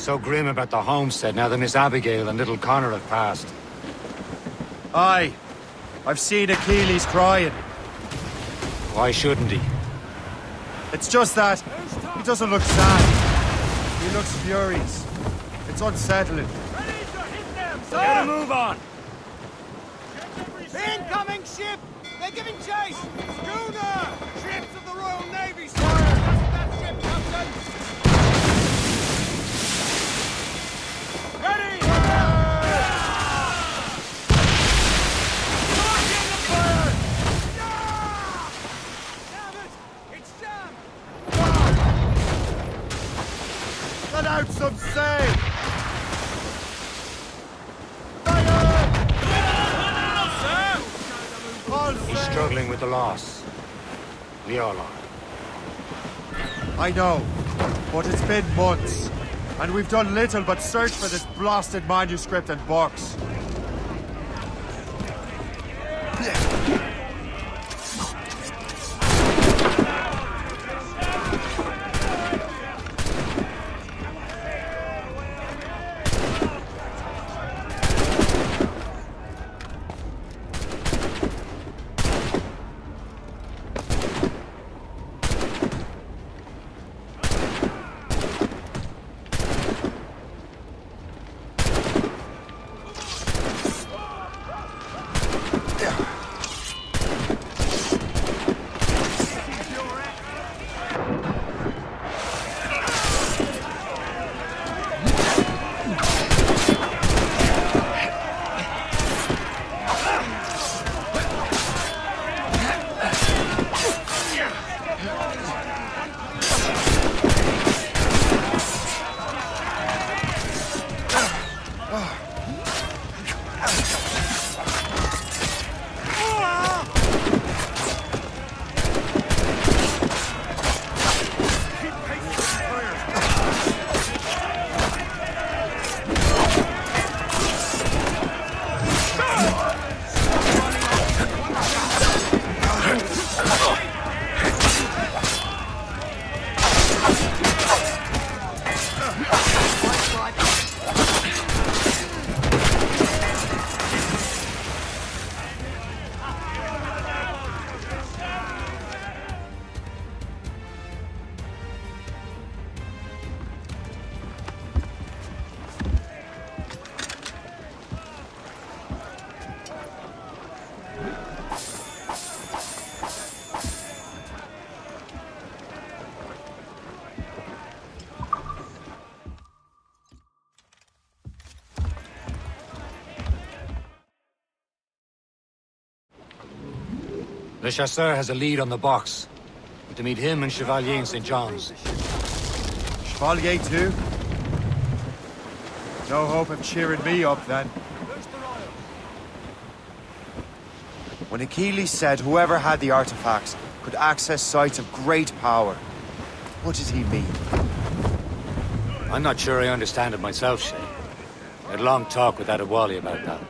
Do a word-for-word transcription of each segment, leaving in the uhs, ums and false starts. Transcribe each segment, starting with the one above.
So grim about the homestead now that Miss Abigail and little Connor have passed. Aye. I've seen Achilles crying. Why shouldn't he? It's just that he doesn't look sad. He looks furious. It's unsettling. Ready to hit them, sir! Gotta move on! Incoming ship! They're giving chase! Schooner! Ships of the Royal Navy, sir! That's that ship, Captain! Ready! Lock in the bird! Damn it! It's jammed! Let out some sail! He's struggling with the loss. Leola. I know, but it's been months, and we've done little but search for this blasted manuscript and box. Le Chasseur has a lead on the box. We're to meet him and Chevalier in Saint John's. Chevalier too? No hope of cheering me up then. When Achilles said whoever had the artifacts could access sites of great power, what did he mean? I'm not sure I understand it myself, Shay. I had a long talk with Adewale about that.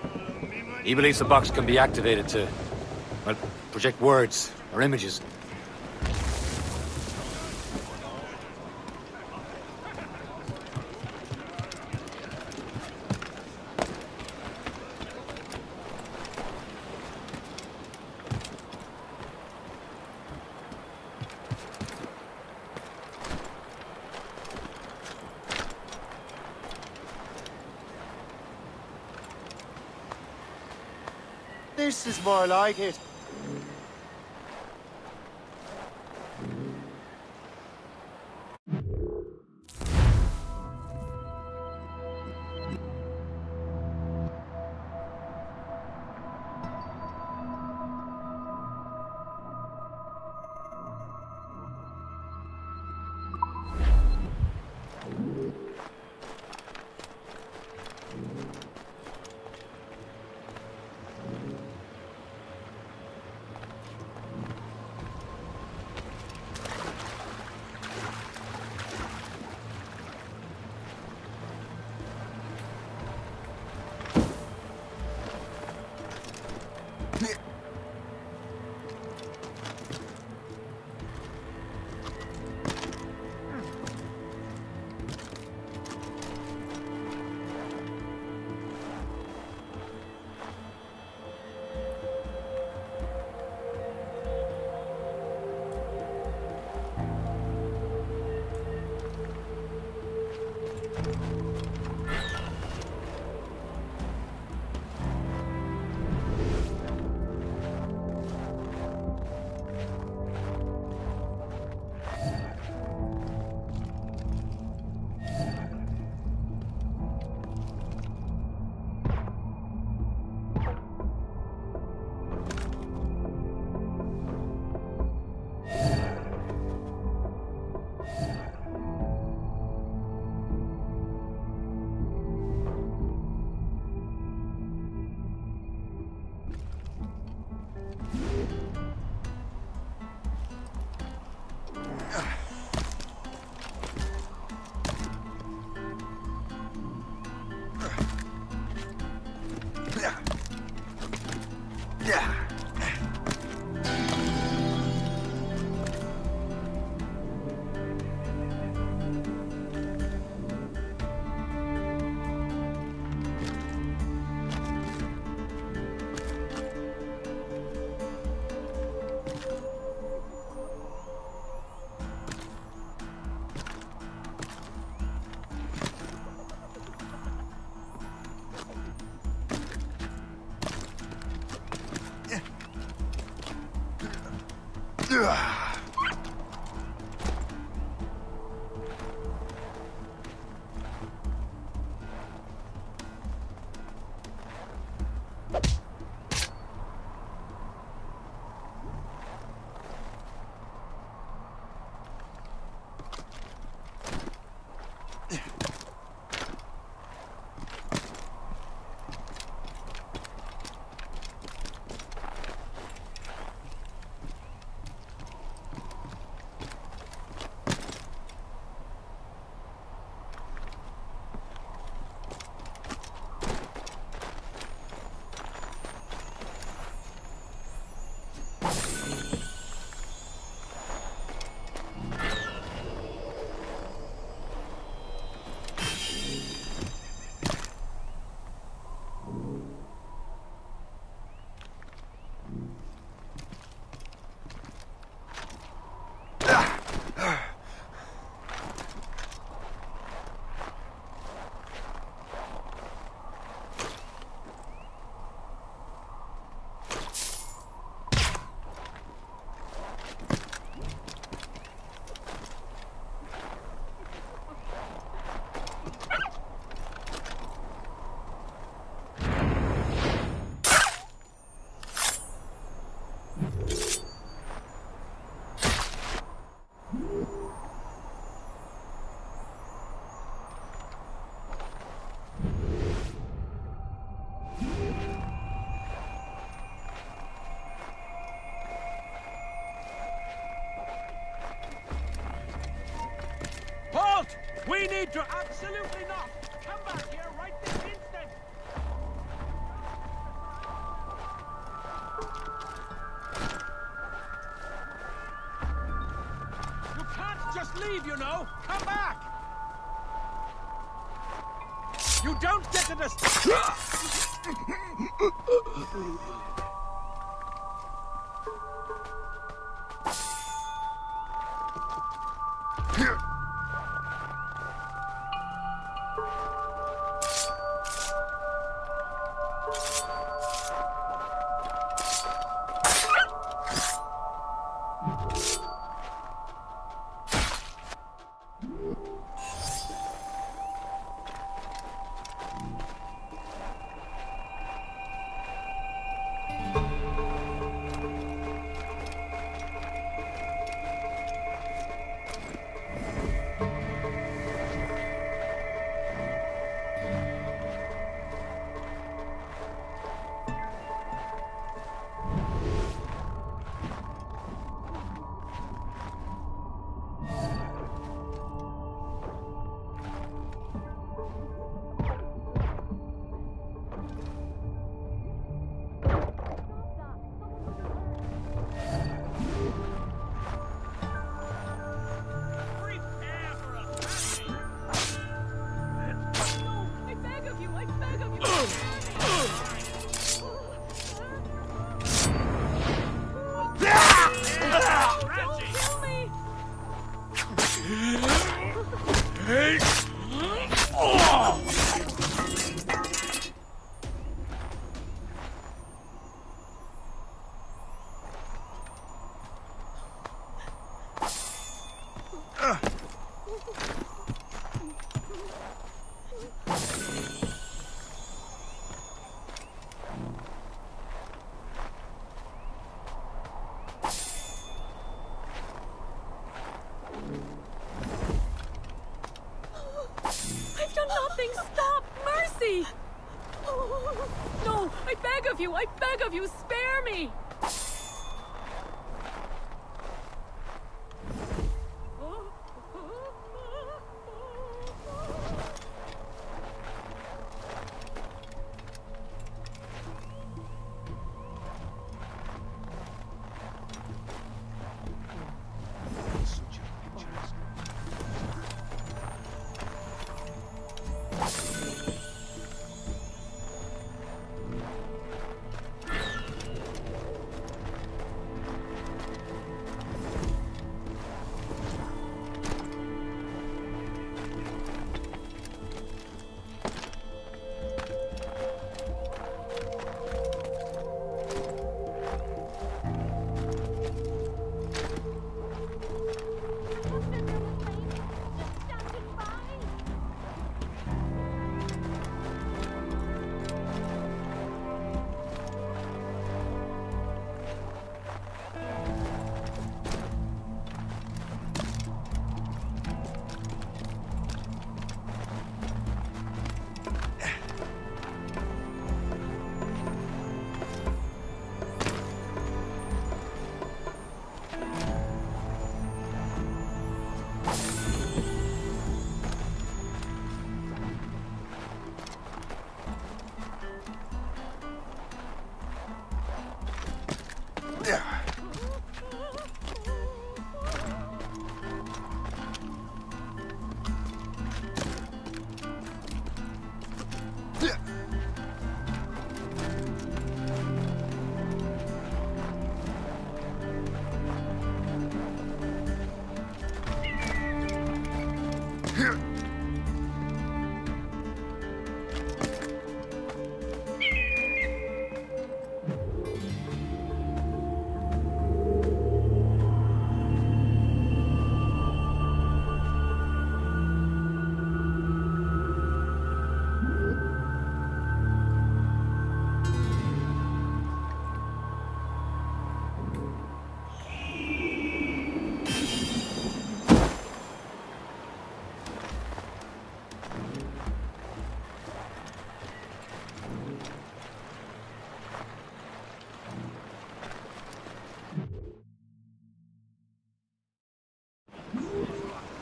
He believes the box can be activated to, well, project words or images. This is more like it. We need to... Absolutely not! Come back here right this instant! You can't just leave, you know! Come back! You don't get to this...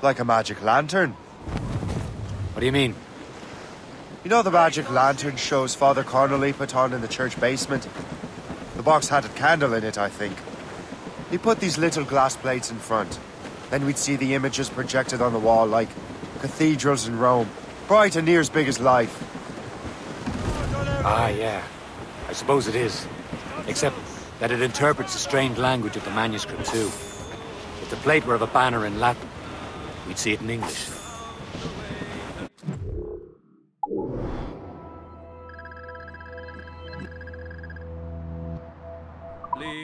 Like a magic lantern. What do you mean? You know the magic lantern shows Father Cornelie put on in the church basement? The box had a candle in it, I think. He put these little glass plates in front. Then we'd see the images projected on the wall like cathedrals in Rome. Bright and near as big as life. Ah, yeah. I suppose it is. Except that it interprets the strange language of the manuscript, too. If the plate were of a banner in Latin, we'd see it in English.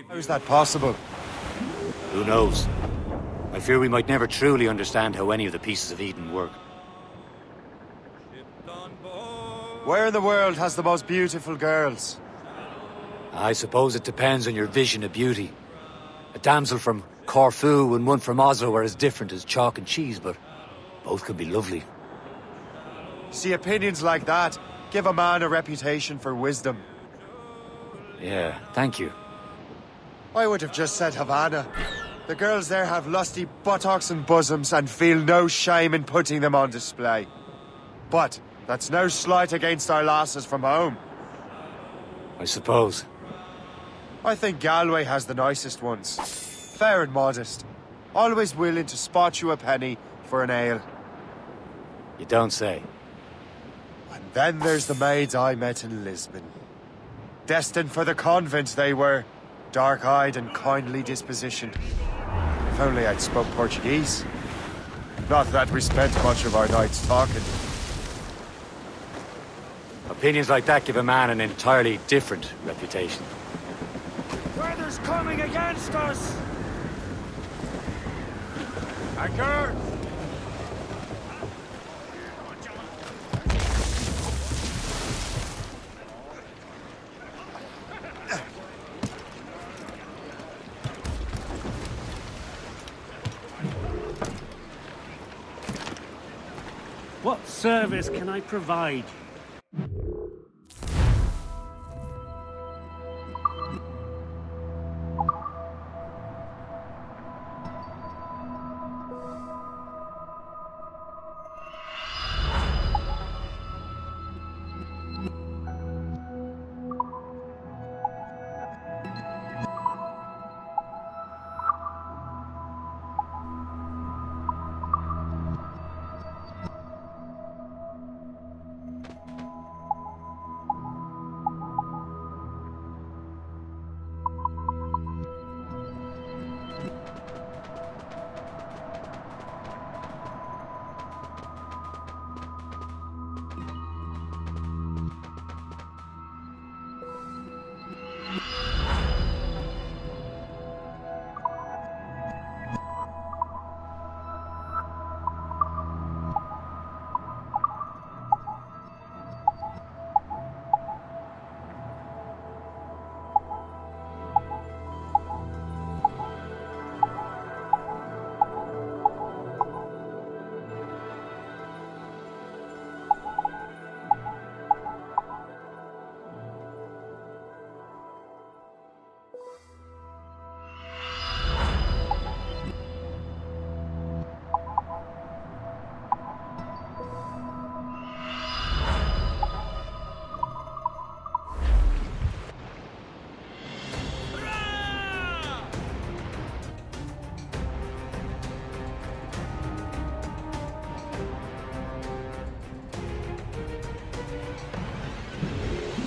How is that possible? Who knows? I fear we might never truly understand how any of the pieces of Eden work. Where in the world has the most beautiful girls? I suppose it depends on your vision of beauty. A damsel from Corfu and one from Oslo are as different as chalk and cheese, but both can be lovely. See, opinions like that give a man a reputation for wisdom. Yeah, thank you. I would have just said Havana. The girls there have lusty buttocks and bosoms and feel no shame in putting them on display. But that's no slight against our lasses from home. I suppose. I think Galway has the nicest ones. Fair and modest. Always willing to spot you a penny for an ale. You don't say. And then there's the maids I met in Lisbon. Destined for the convent they were. Dark-eyed and kindly dispositioned. If only I'd spoke Portuguese. Not that we spent much of our nights talking. Opinions like that give a man an entirely different reputation. Weather's coming against us! Anchor! What service can I provide you?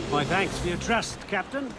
My thanks for your trust, Captain.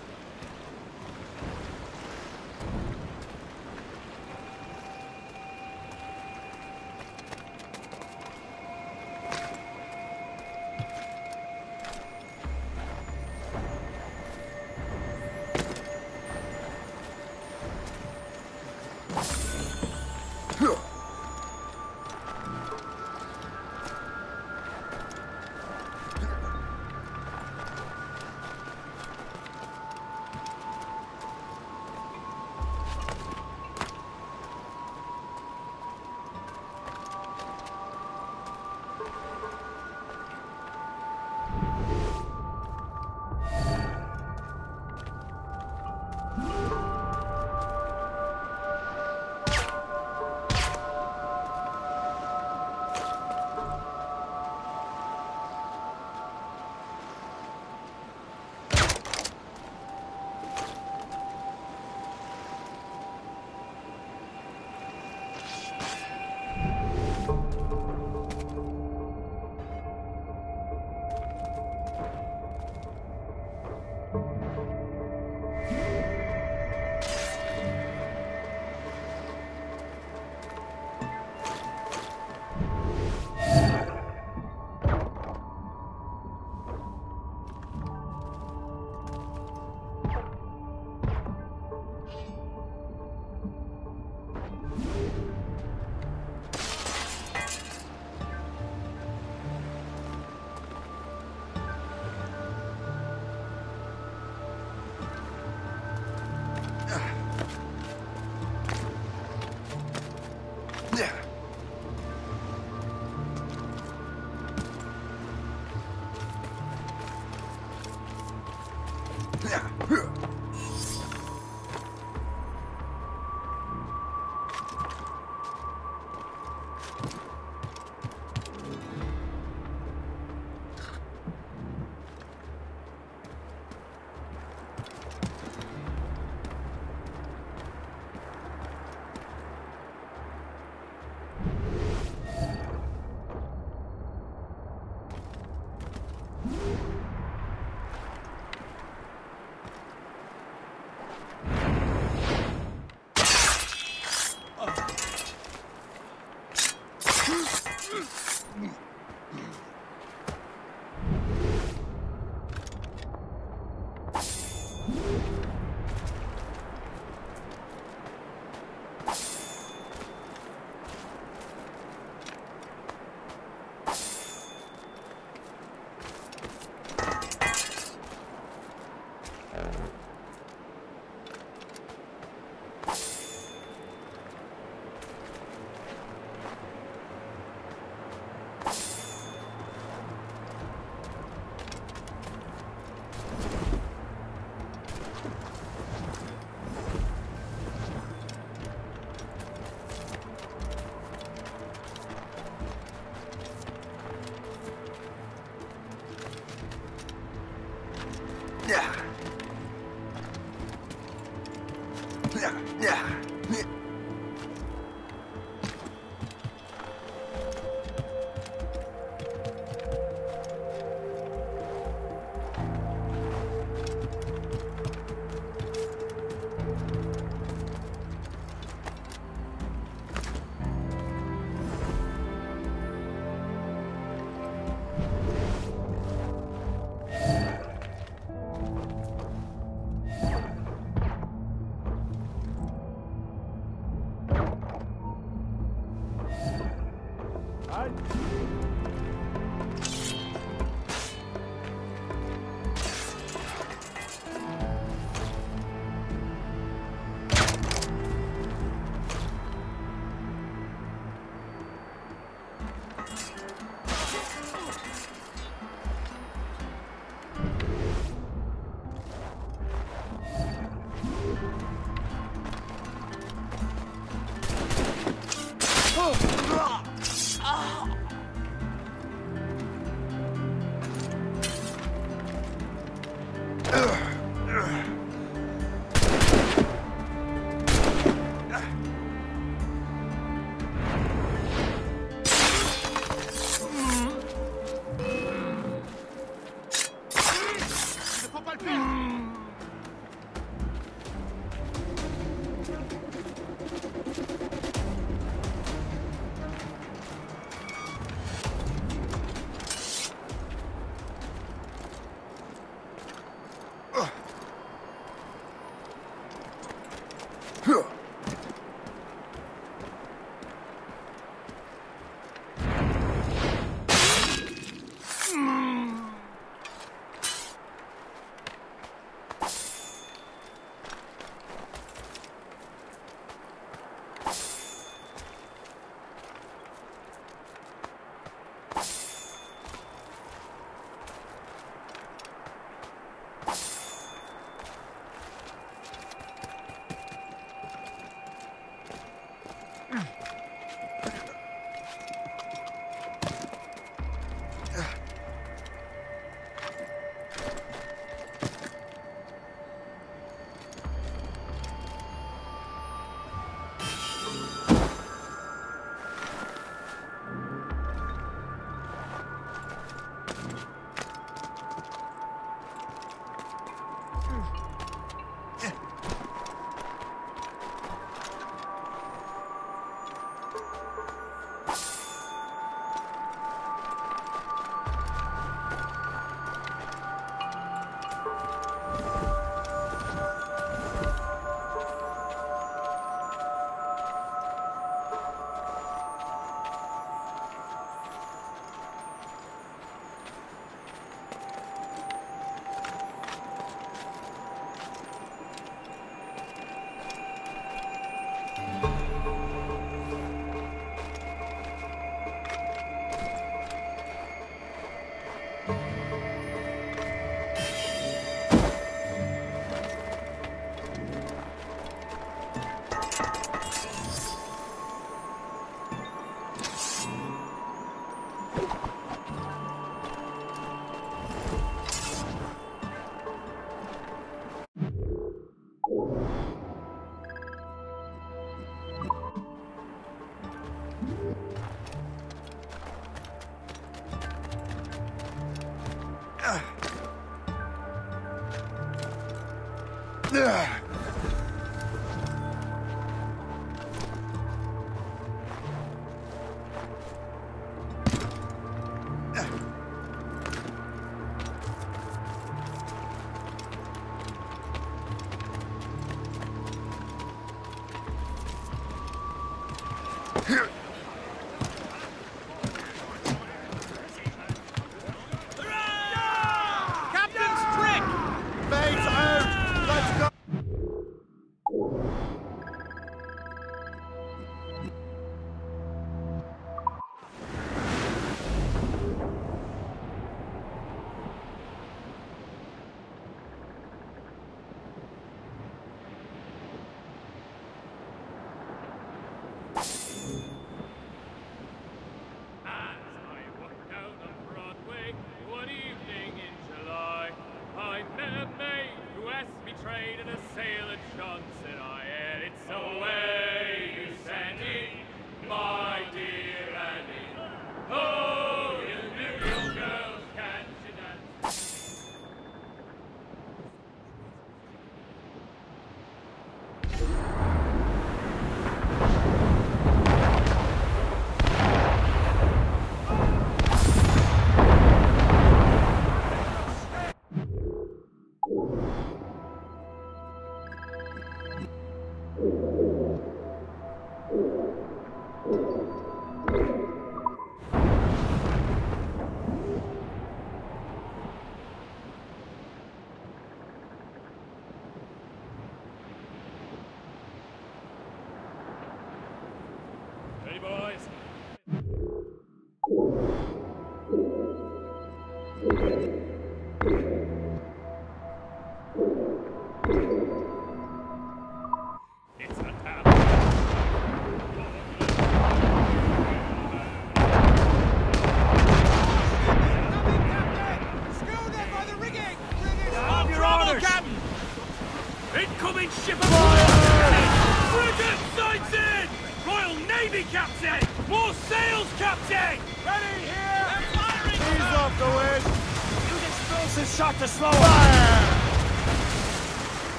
Steady, boys.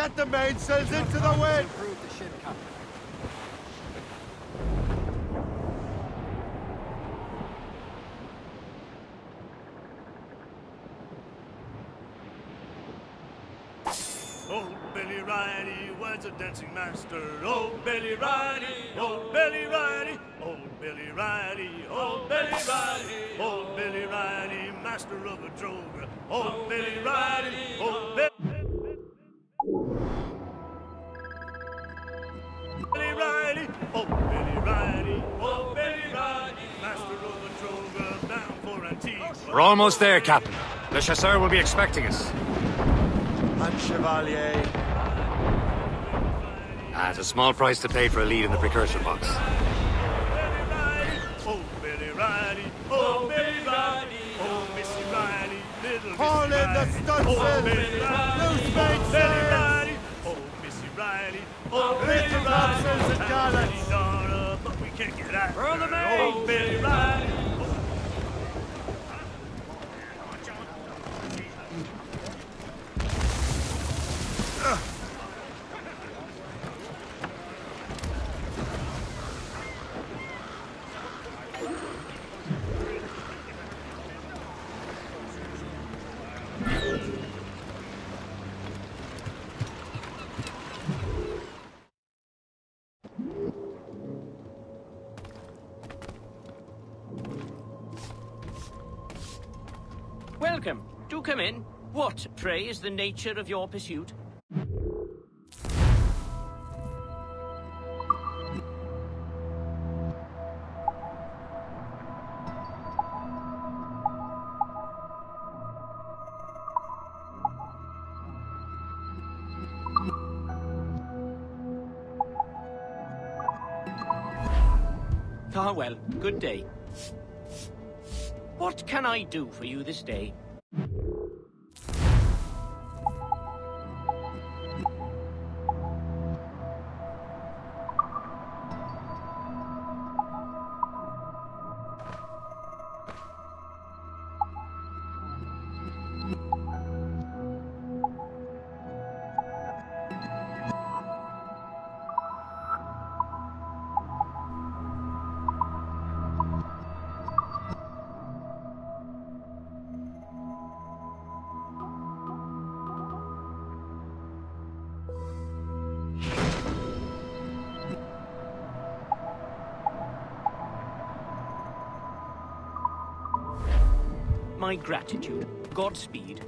Get the mainsails into the wind! Oh, Billy Riley was a dancing master. Oh, Billy Riley, oh, Billy Riley. Oh, Billy Riley, oh, Billy Riley. Oh, Billy Riley, master of a drover. Oh, Billy Riley, oh, Billy. Billy Riley, oh Billy Riley, oh Billy Riley, master of the drover, bound for Antigua. We're almost there, Captain. Le Chasseur will be expecting us. And Chevalier. That's ah, a small price to pay for a lead in the precursor box. Oh Billy Riley, oh Billy Riley, oh Missy Riley, little call in the stunts, oh Billy Riley. Oh, Billy Riley, but we can't get out. We're on the main. Oh, Billy Riley. Welcome. Do come in. What, pray, is the nature of your pursuit? Ah, well, good day. What can I do for you this day? My gratitude. Godspeed.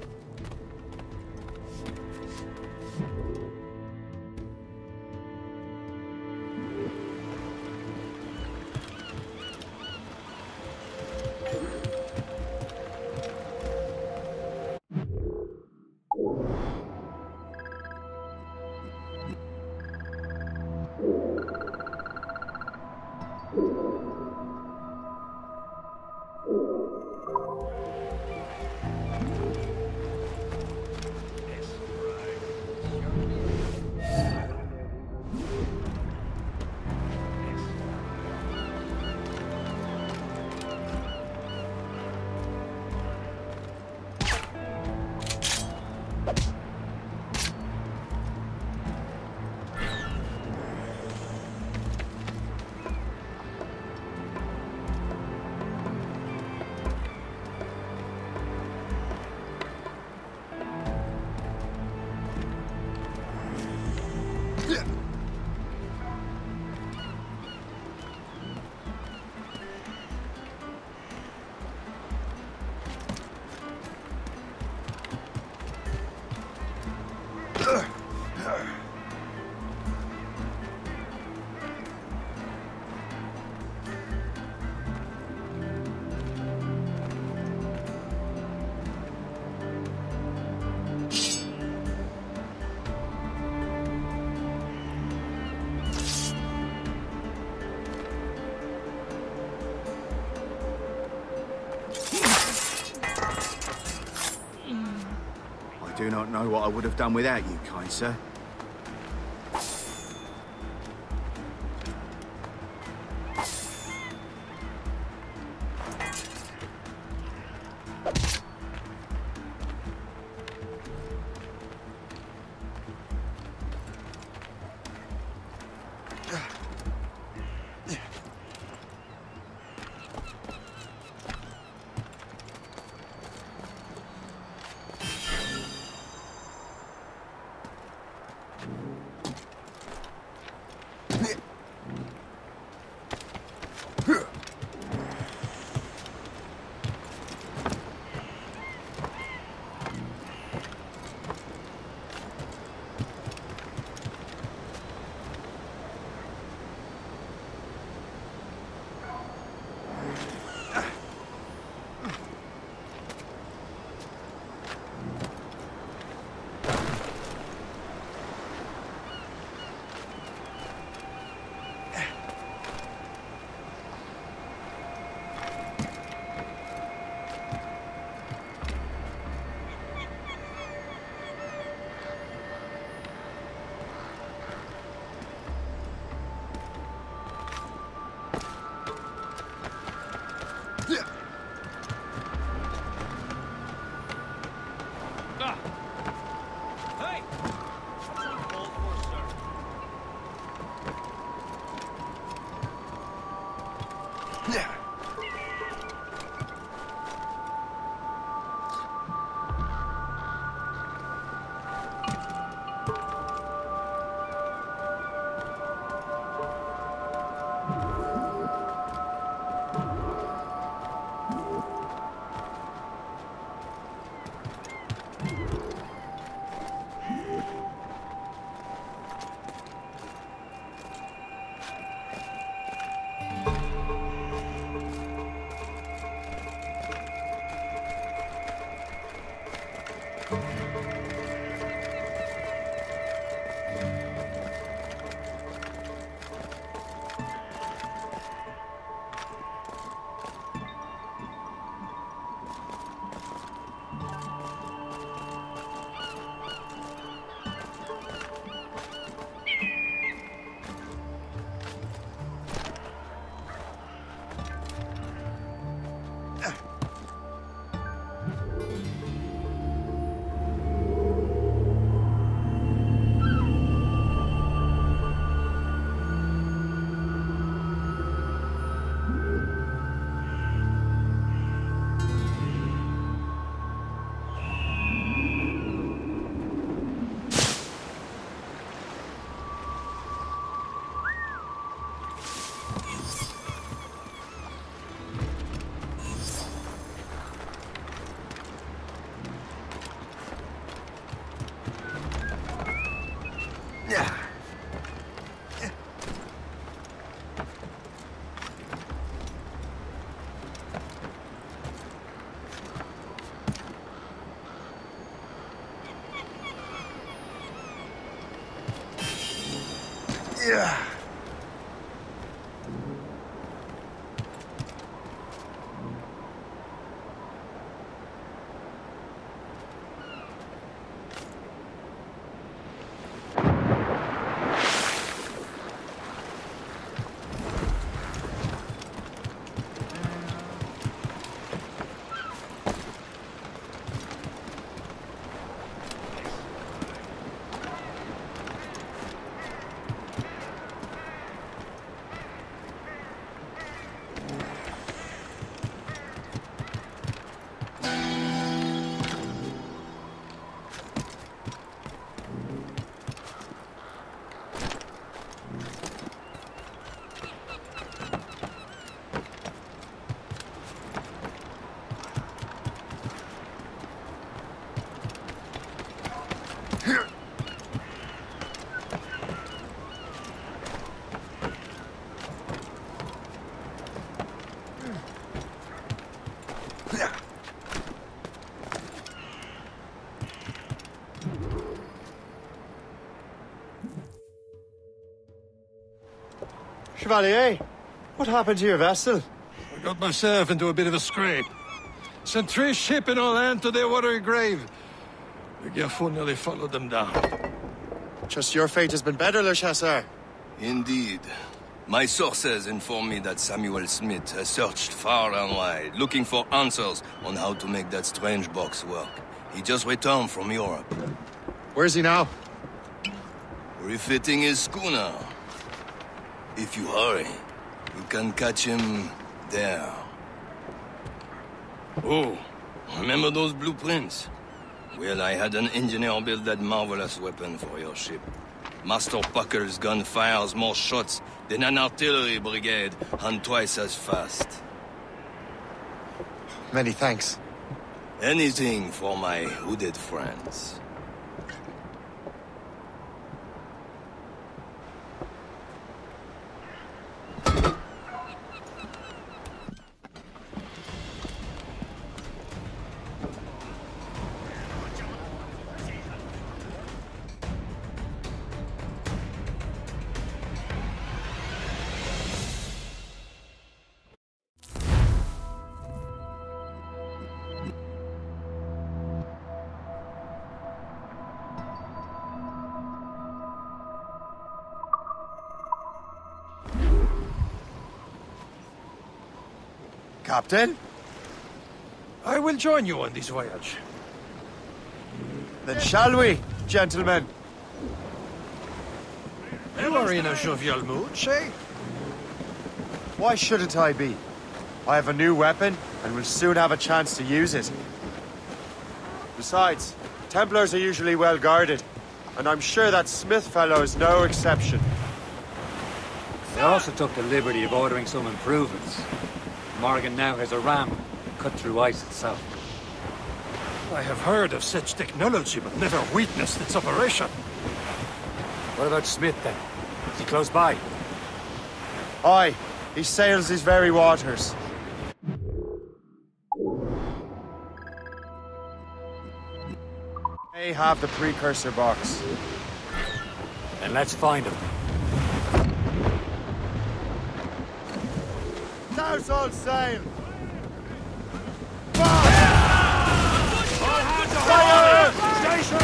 I do not know what I would have done without you, kind sir. Yeah. Chevalier, what happened to your vessel? I got myself into a bit of a scrape. Sent three ship in all hand to their watery grave. The Gerfaut nearly followed them down. Just your fate has been better, Le Chasseur. Indeed. My sources inform me that Samuel Smith has searched far and wide, looking for answers on how to make that strange box work. He just returned from Europe. Where is he now? Refitting his schooner. If you hurry, you can catch him there. Oh, remember those blueprints? Well, I had an engineer build that marvelous weapon for your ship. Master Pucker's gun fires more shots than an artillery brigade, and twice as fast. Many thanks. Anything for my hooded friends. Captain? I will join you on this voyage. Then shall we, gentlemen? You are in a jovial mood, Shay? Why shouldn't I be? I have a new weapon, and will soon have a chance to use it. Besides, Templars are usually well guarded, and I'm sure that Smith fellow is no exception. They also took the liberty of ordering some improvements. Morgan now has a ram, cut through ice itself. I have heard of such technology, but never witnessed its operation. What about Smith, then? Is he close by? Aye. He sails these very waters. They have the precursor box. And let's find him. Now's all sail! Station!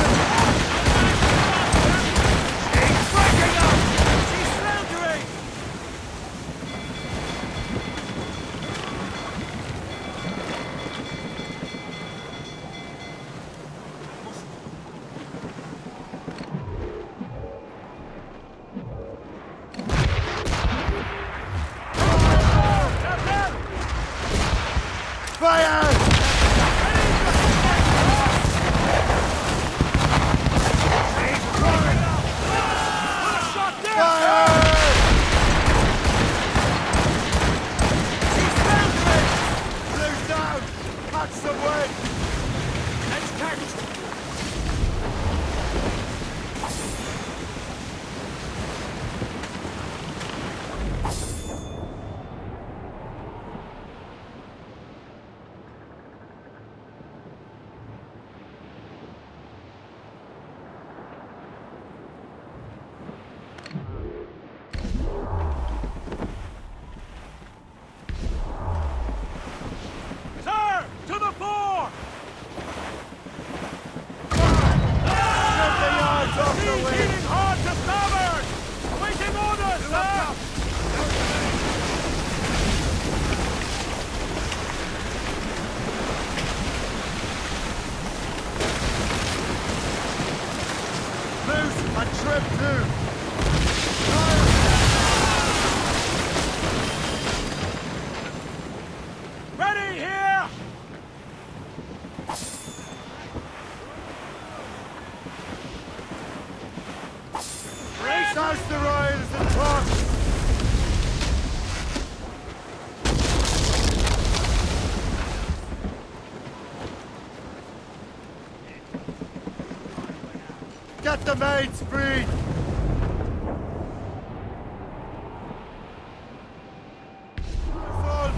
The main speed!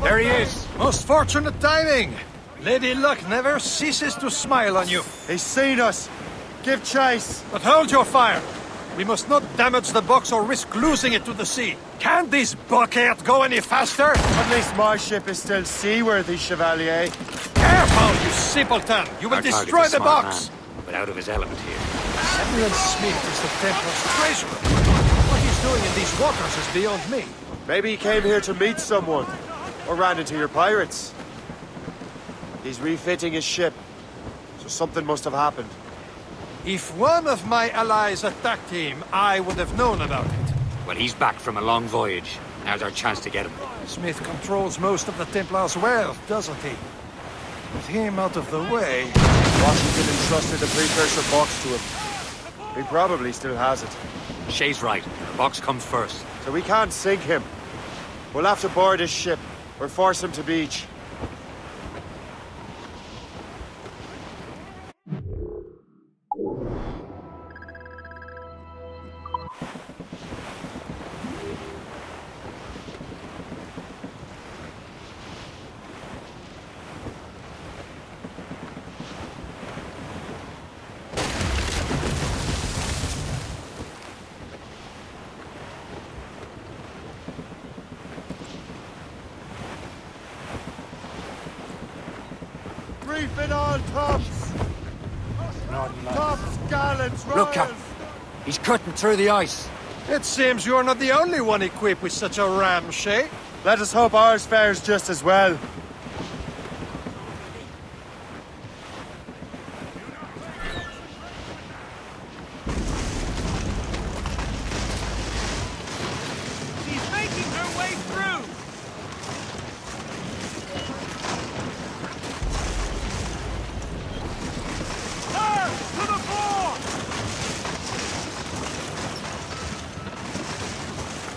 There he is! Most fortunate timing! Lady Luck never ceases to smile on you. He's seen us! Give chase! But hold your fire! We must not damage the box or risk losing it to the sea. Can't this bucket go any faster? At least my ship is still seaworthy, Chevalier. Careful, you simpleton! You will destroy the box! But out of his element here. Samuel Smith is the Templar's treasurer. What he's doing in these waters is beyond me. Maybe he came here to meet someone, or ran into your pirates. He's refitting his ship, so something must have happened. If one of my allies attacked him, I would have known about it. Well, he's back from a long voyage. Now's our chance to get him. Smith controls most of the Templars' wealth, doesn't he? With him out of the way... Washington entrusted the precursor box to him. He probably still has it. Shay's right. The box comes first. So we can't sink him. We'll have to board his ship, or force him to beach. He's cutting through the ice. It seems you're not the only one equipped with such a ram, Shay. Let us hope ours fares just as well.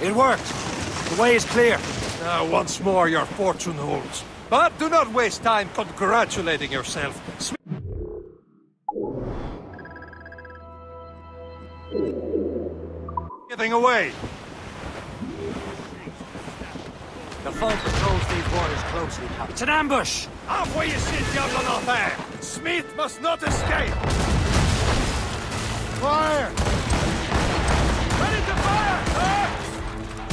It worked. The way is clear. Now once more your fortune holds. But do not waste time congratulating yourself. Sweet getting away. The foe patrols these waters closely, Captain. It's an ambush! Halfway you sit, Diablo Northair! Smith must not escape! Fire! Ready to fire! Sir.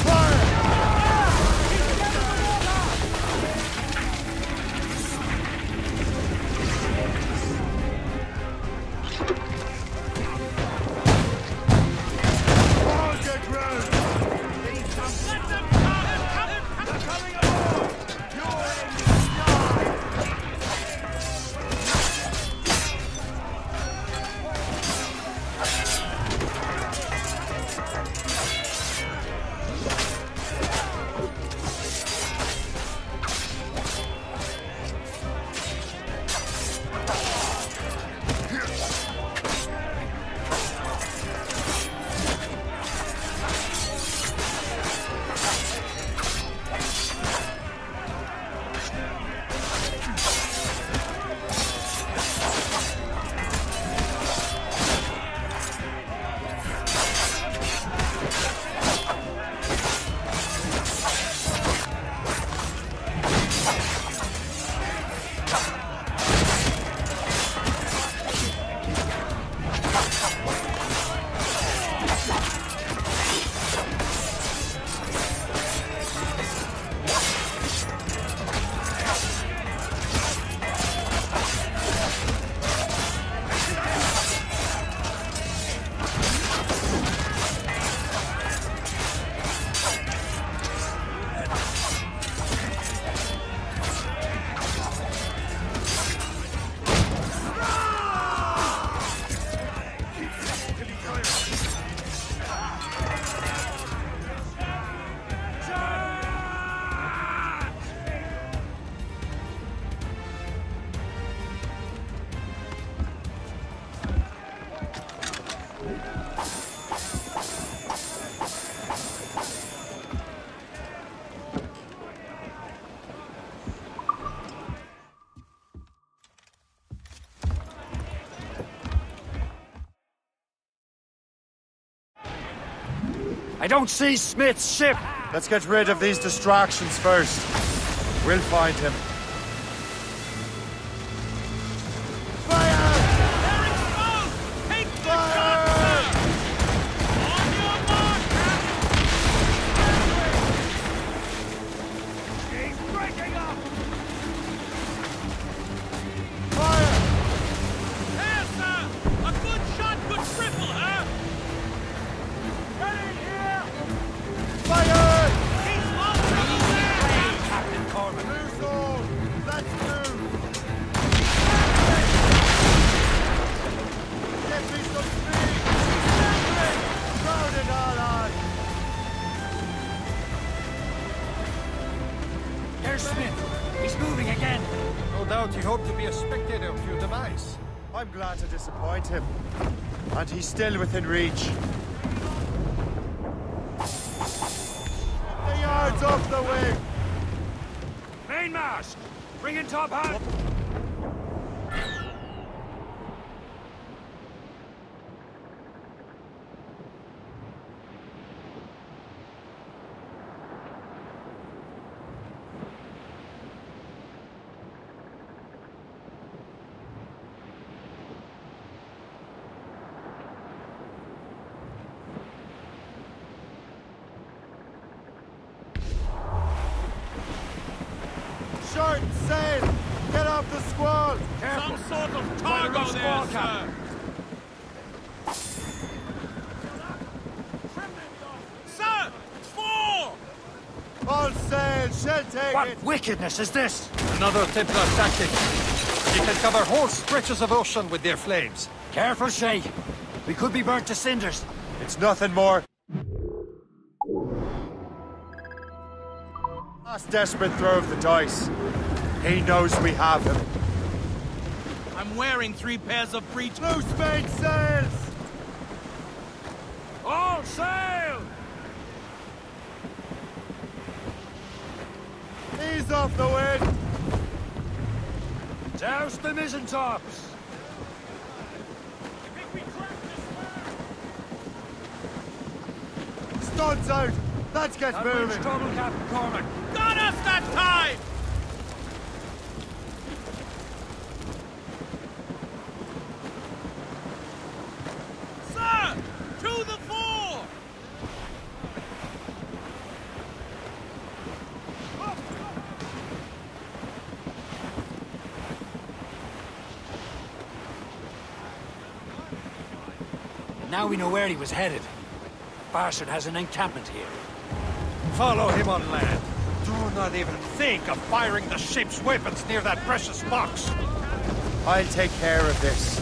Fire! I don't see Smith's ship! Let's get rid of these distractions first. We'll find him. He's still within reach. The yards off the wing! Mainmast! Bring in top hand! What wickedness is this? Another Templar tactic. They can cover whole stretches of ocean with their flames. Careful, Shay. We could be burnt to cinders. It's nothing more. Last desperate throw of the dice. He knows we have him. I'm wearing three pairs of breech. Loose main sails! All sail! Ease off the wind! Douse the mizzen tops! I think we cracked this way! Stunts out! Let's get that moving! Trouble, Captain Cormac! Got us that time! Now we know where he was headed. Barsad has an encampment here. Follow him on land. Do not even think of firing the ship's weapons near that precious box. I'll take care of this.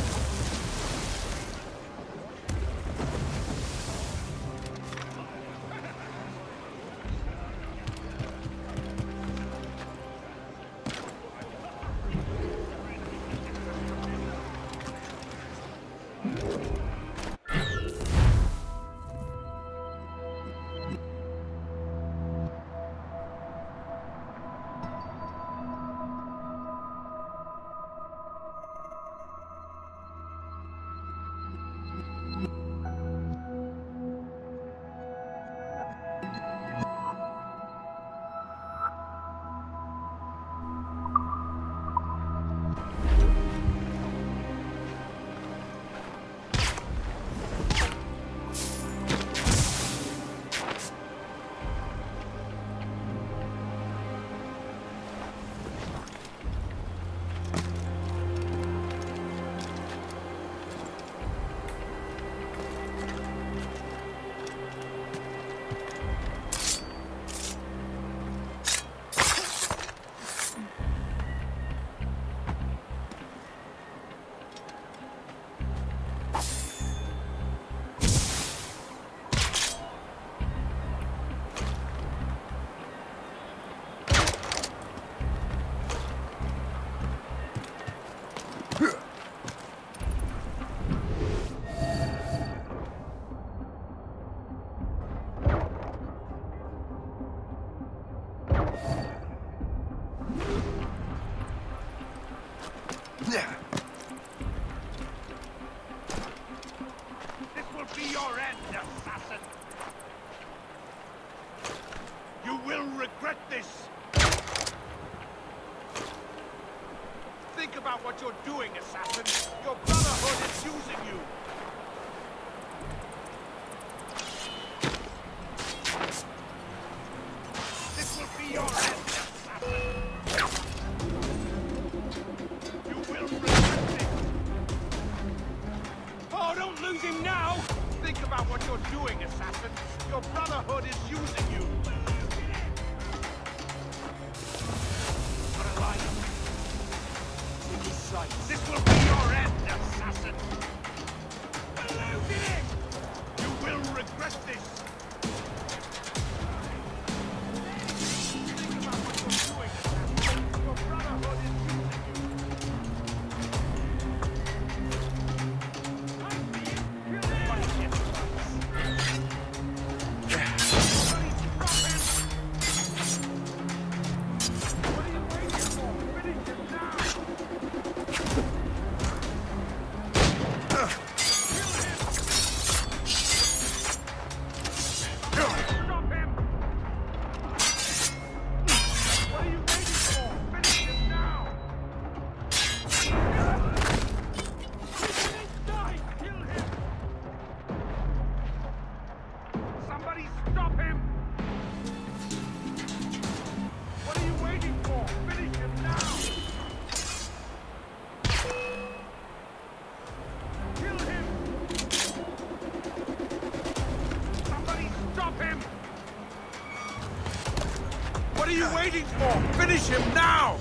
What you're doing, assassin. Your brotherhood is using you. This will be your end, assassin. You will regret it. Oh, don't lose him now. Think about what you're doing, assassin. Your brotherhood is using you. This will be your end, assassin! Believe it! You will regret this! Think about what you're doing, assassin! Your brotherhood is using you! I'm being killed! What are you waiting for? Finish it now!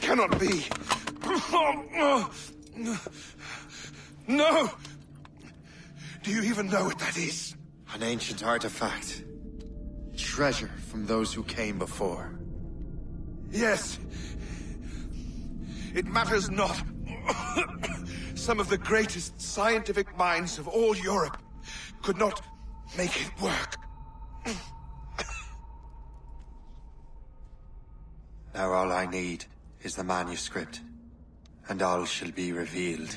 Cannot be. No! Do you even know what that is? An ancient artifact. Treasure from those who came before. Yes. It matters not. Some of the greatest scientific minds of all Europe could not make it work. Now all I need is the manuscript, and all shall be revealed.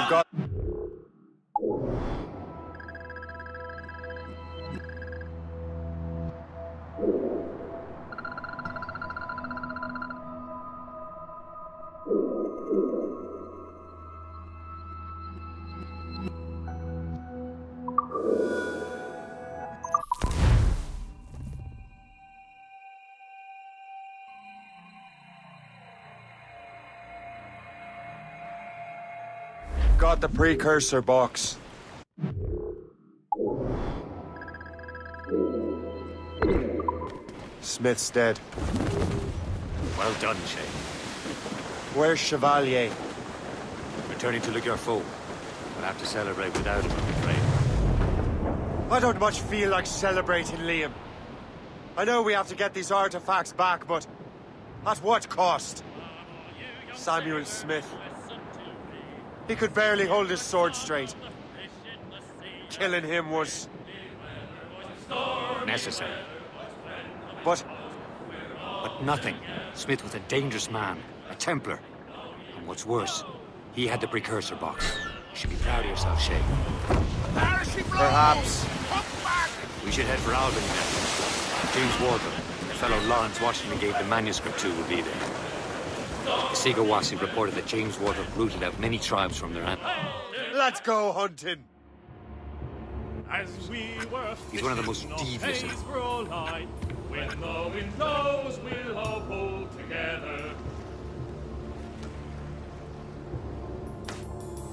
I've got... Got the precursor box. Smith's dead. Well done, Shay. Where's Chevalier? Returning to Le Gerfaut. We'll have to celebrate without him, I'm afraid. I don't much feel like celebrating, Liam. I know we have to get these artifacts back, but at what cost? Samuel Smith. He could barely hold his sword straight. Killing him was... necessary. But... But nothing. Smith was a dangerous man. A Templar. And what's worse, he had the precursor box. You should be proud of yourself, Shay. Perhaps. We should head for Albany now. James Walter, the fellow Lawrence Washington gave the manuscript to, will be there. The Sigewasen reported that James Warder rooted out many tribes from their land. Let's go hunting! As we were he's one of the most devious. When the wind blows, we'll all pull together.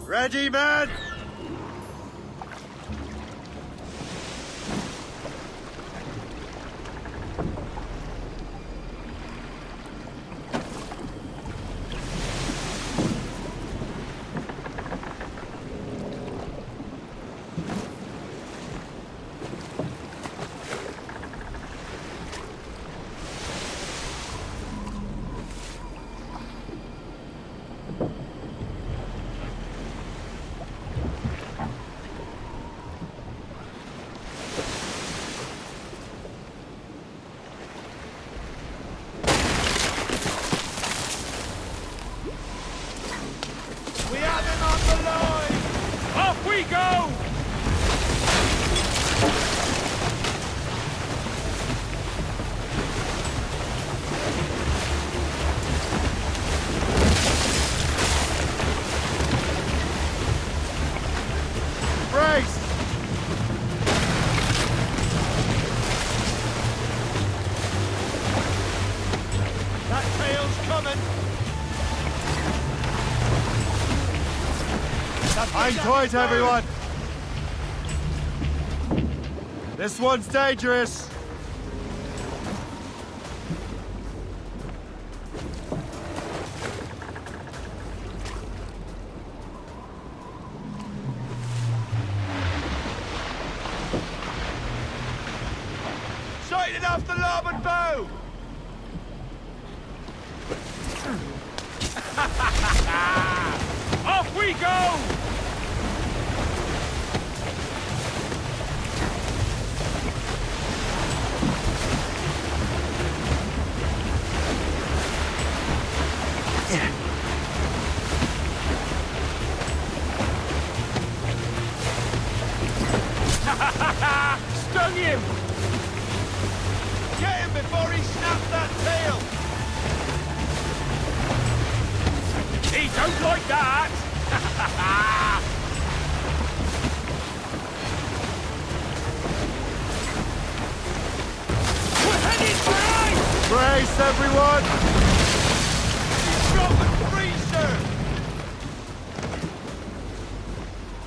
Ready, men! Find toys, everyone! This one's dangerous! Sighting off the larboard bow! Off we go!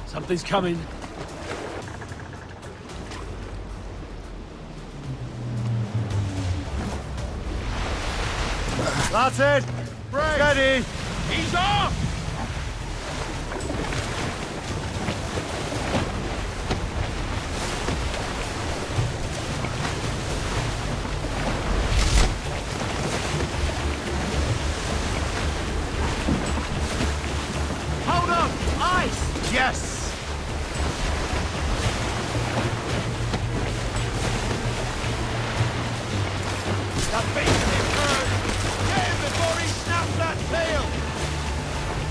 Something's coming. That's it! Brace. Steady! He's off! Hold on! Ice! Yes! That beast is hurt! Get him before he snaps that tail!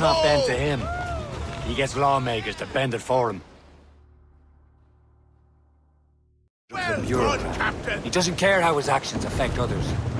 not bent to him. He gets lawmakers to bend it for him. Well done, Captain. He doesn't care how his actions affect others.